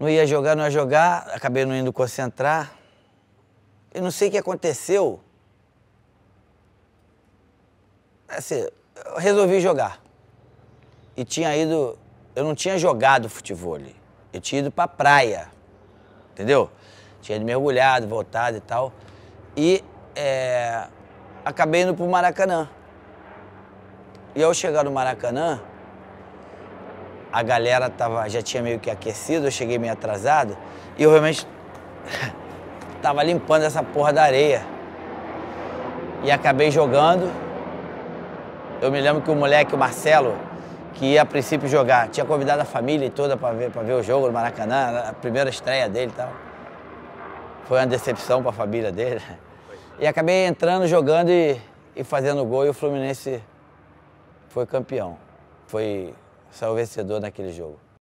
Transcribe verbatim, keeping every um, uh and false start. Não ia jogar, não ia jogar, acabei não indo concentrar. Eu não sei o que aconteceu. Assim, eu resolvi jogar. E tinha ido... Eu não tinha jogado futebol. Eu tinha ido pra praia, entendeu? Tinha ido mergulhado, voltado e tal. E é, acabei indo pro Maracanã. E ao chegar no Maracanã, a galera tava, já tinha meio que aquecido, eu cheguei meio atrasado, e eu realmente tava limpando essa porra da areia. E acabei jogando. Eu me lembro que o moleque, o Marcelo, que ia a princípio jogar, tinha convidado a família toda pra ver, pra ver o jogo no Maracanã, a primeira estreia dele e tal. Foi uma decepção pra família dele. E acabei entrando, jogando e, e fazendo gol, e o Fluminense foi campeão. Foi... Saiu vencedor naquele jogo.